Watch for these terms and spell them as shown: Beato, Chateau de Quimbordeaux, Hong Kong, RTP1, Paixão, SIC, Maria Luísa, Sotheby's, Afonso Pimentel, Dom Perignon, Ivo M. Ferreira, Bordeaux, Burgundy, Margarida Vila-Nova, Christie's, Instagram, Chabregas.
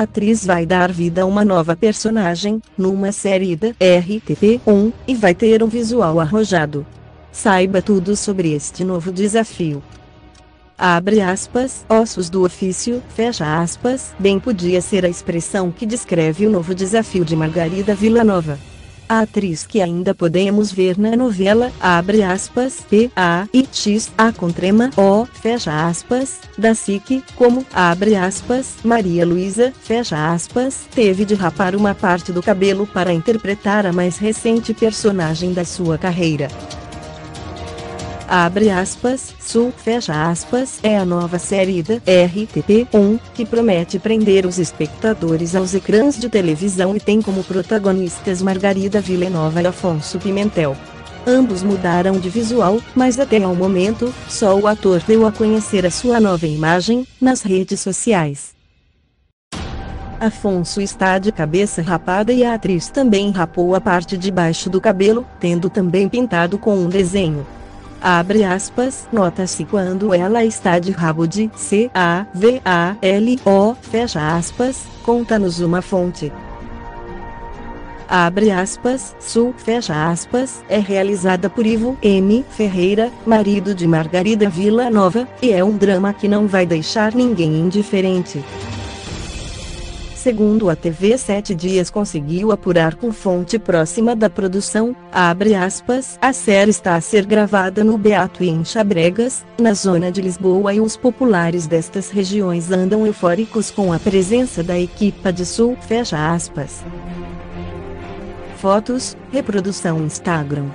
a atriz vai dar vida a uma nova personagem, numa série da RTP1, e vai ter um visual arrojado. Saiba tudo sobre este novo desafio. Abre aspas, ossos do ofício, fecha aspas, bem podia ser a expressão que descreve o novo desafio de Margarida Vila-Nova. A atriz que ainda podemos ver na novela, abre aspas, PAIXA com trema O, fecha aspas, da SIC, como, abre aspas, Maria Luísa, fecha aspas, teve de rapar uma parte do cabelo para interpretar a mais recente personagem da sua carreira. Abre aspas, Sul, fecha aspas, é a nova série da RTP1, que promete prender os espectadores aos ecrãs de televisão e tem como protagonistas Margarida Vila-Nova e Afonso Pimentel. Ambos mudaram de visual, mas até ao momento, só o ator deu a conhecer a sua nova imagem, nas redes sociais. Afonso está de cabeça rapada e a atriz também rapou a parte de baixo do cabelo, tendo também pintado com um desenho. Abre aspas, nota-se quando ela está de rabo de cavalo, fecha aspas, conta-nos uma fonte. Abre aspas, Sul, fecha aspas, é realizada por Ivo M. Ferreira, marido de Margarida Vila-Nova, e é um drama que não vai deixar ninguém indiferente. Segundo a TV, 7 Dias conseguiu apurar com fonte próxima da produção, abre aspas, a série está a ser gravada no Beato e em Chabregas, na zona de Lisboa, e os populares destas regiões andam eufóricos com a presença da equipa de Sul, fecha aspas. Fotos, reprodução Instagram.